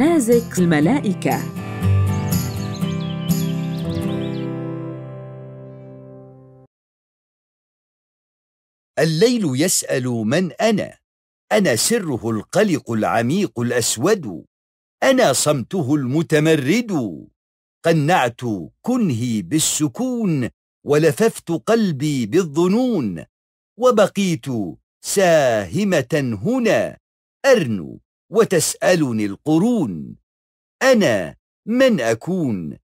نازك الملائكة. الليل يسأل من أنا سره القلق العميق الأسود، أنا صمته المتمرد، قنعت كنهي بالسكون ولففت قلبي بالظنون، وبقيت ساهمة هنا أرنو وتسألني القرون، أنا من أكون؟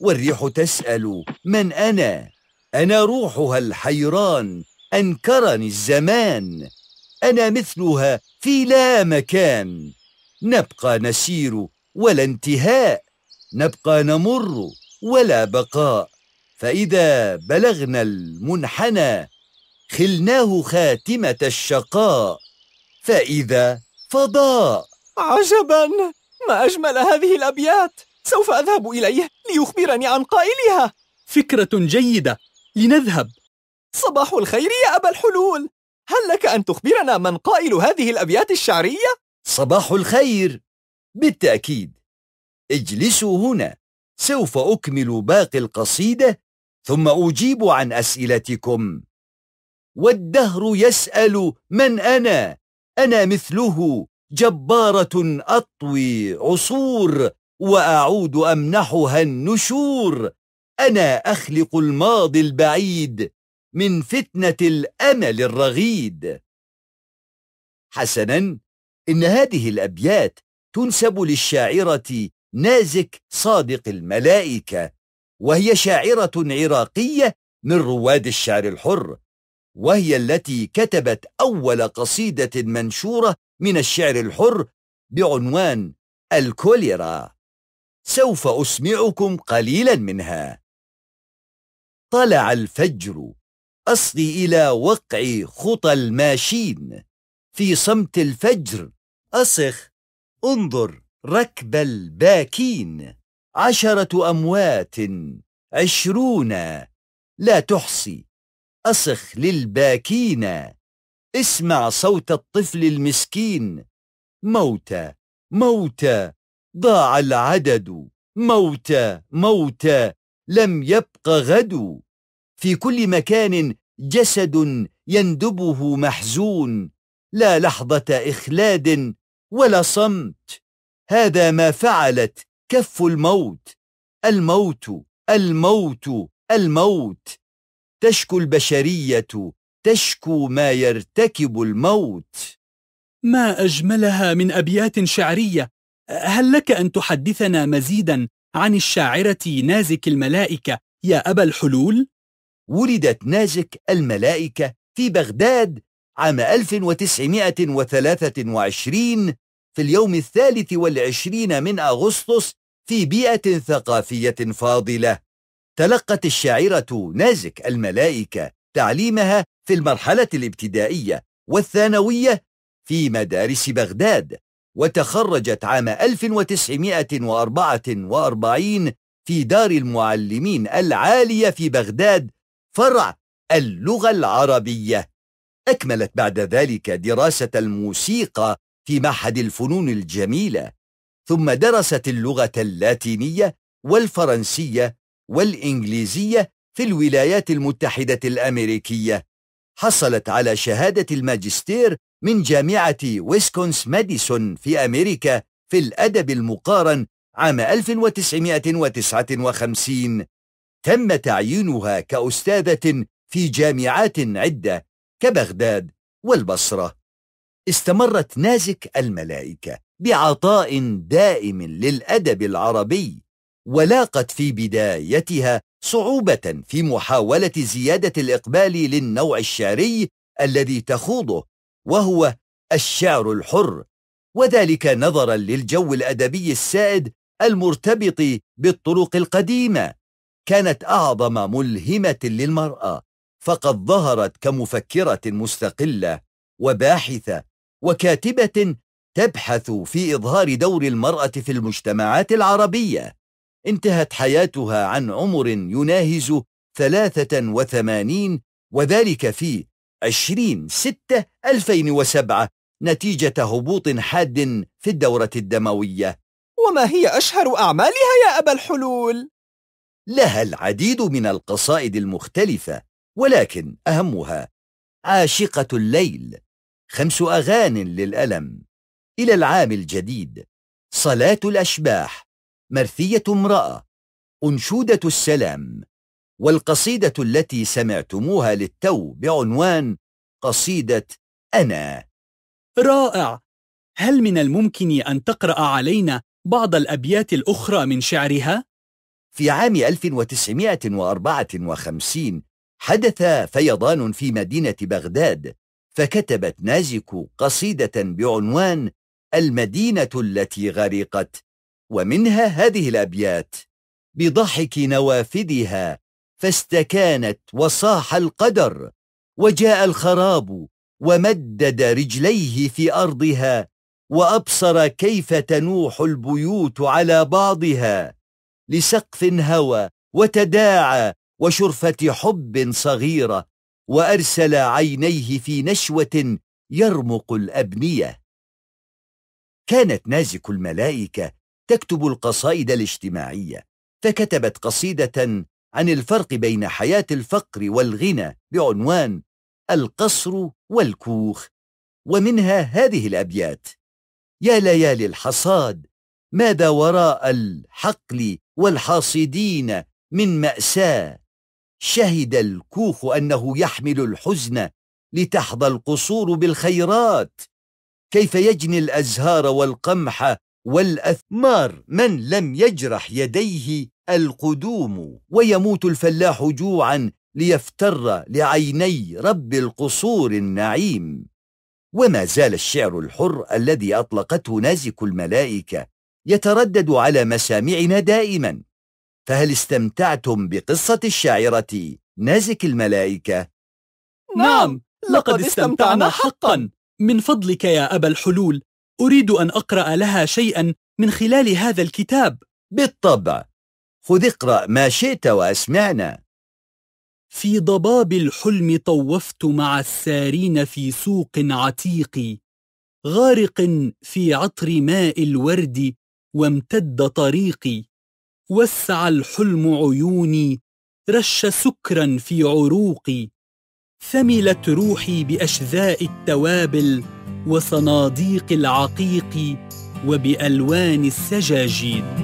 والريح تسأل من أنا روحها الحيران، أنكرني الزمان، أنا مثلها في لا مكان، نبقى نسير ولا انتهاء، نبقى نمر ولا بقاء، فإذا بلغنا المنحنى خلناه خاتمة الشقاء، فإذا فضاء. عجبا، ما أجمل هذه الأبيات، سوف أذهب إليه ليخبرني عن قائلها. فكرة جيدة، لنذهب. صباح الخير يا أبا الحلول، هل لك أن تخبرنا من قائل هذه الأبيات الشعرية؟ صباح الخير، بالتأكيد، اجلسوا هنا، سوف أكمل باقي القصيدة ثم أجيب عن أسئلتكم. والدهر يسأل من أنا مثله، جبارة أطوي عصور وأعود أمنحها النشور، أنا أخلق الماضي البعيد من فتنة الأمل الرغيد. حسناً، إن هذه الأبيات تنسب للشاعرة نازك صادق الملائكة، وهي شاعرة عراقية من رواد الشعر الحر، وهي التي كتبت أول قصيدة منشورة من الشعر الحر بعنوان الكوليرا. سوف أسمعكم قليلا منها. طلع الفجر، أصغي إلى وقع خطى الماشين، في صمت الفجر أصخ انظر ركب الباكين، 10 أموات 20 لا تحصي، أصخ للباكين، اسمع صوت الطفل المسكين، موتى موتى ضاع العدد، موتى موتى لم يبق غد، في كل مكان جسد يندبه محزون، لا لحظة إخلاد ولا صمت، هذا ما فعلت كف الموت، الموت الموت الموت، تشكو البشرية، تشكو ما يرتكب الموت. ما أجملها من أبيات شعرية، هل لك أن تحدثنا مزيدا عن الشاعرة نازك الملائكة يا أبا الحلول؟ ولدت نازك الملائكة في بغداد عام 1923 في اليوم 23 من أغسطس في بيئة ثقافية فاضلة. تلقت الشاعرة نازك الملائكة تعليمها في المرحلة الابتدائية والثانوية في مدارس بغداد، وتخرجت عام 1944 في دار المعلمين العالية في بغداد فرع اللغة العربية. أكملت بعد ذلك دراسة الموسيقى في معهد الفنون الجميلة، ثم درست اللغة اللاتينية والفرنسية والإنجليزية في الولايات المتحدة الأمريكية. حصلت على شهادة الماجستير من جامعة ويسكونس ماديسون في أمريكا في الأدب المقارن عام 1959. تم تعيينها كأستاذة في جامعات عدة كبغداد والبصرة. استمرت نازك الملائكة بعطاء دائم للأدب العربي، ولاقت في بدايتها صعوبة في محاولة زيادة الإقبال للنوع الشعري الذي تخوضه، وهو الشعر الحر، وذلك نظرا للجو الأدبي السائد المرتبط بالطرق القديمة. كانت أعظم ملهمة للمرأة، فقد ظهرت كمفكرة مستقلة وباحثة وكاتبة تبحث في إظهار دور المرأة في المجتمعات العربية. انتهت حياتها عن عمر يناهز 83، وذلك في 20/6/2007 نتيجة هبوط حاد في الدورة الدموية. وما هي أشهر أعمالها يا أبا الحلول؟ لها العديد من القصائد المختلفة، ولكن أهمها عاشقة الليل، 5 أغانٍ للألم، إلى العام الجديد، صلاة الأشباح، مرثية امرأة، أنشودة السلام، والقصيدة التي سمعتموها للتو بعنوان قصيدة أنا. رائع! هل من الممكن أن تقرأ علينا بعض الأبيات الأخرى من شعرها؟ في عام 1954 حدث فيضان في مدينة بغداد، فكتبت نازك قصيدة بعنوان المدينة التي غرقت، ومنها هذه الأبيات: بضحك نوافذها فاستكانت وصاح القدر، وجاء الخراب ومدد رجليه في أرضها، وأبصر كيف تنوح البيوت على بعضها، لسقف هوى وتداعى وشرفة حب صغيرة، وأرسل عينيه في نشوة يرمق الأبنية. كانت نازك الملائكة تكتب القصائد الاجتماعية، فكتبت قصيدة عن الفرق بين حياة الفقر والغنى بعنوان القصر والكوخ، ومنها هذه الأبيات: يا ليالي الحصاد، ماذا وراء الحقل والحاصدين من مأساة، شهد الكوخ أنه يحمل الحزن لتحظى القصور بالخيرات، كيف يجني الأزهار والقمح والأثمار من لم يجرح يديه القدوم، ويموت الفلاح جوعا ليفتر لعيني رب القصور النعيم. وما زال الشعر الحر الذي أطلقته نازك الملائكة يتردد على مسامعنا دائما. فهل استمتعتم بقصة الشاعرة نازك الملائكة؟ نعم، لقد استمتعنا حقا. من فضلك يا أبا الحلول، أريد أن أقرأ لها شيئا من خلال هذا الكتاب. بالطبع، خذ اقرأ ما شئت وأسمعنا. في ضباب الحلم طوفت مع السارين في سوق عتيق، غارق في عطر ماء الورد وامتد طريقي، وسع الحلم عيوني رش سكرا في عروقي، ثملت روحي بأشذاء التوابل وصناديق العقيق وبألوان السجاجيد.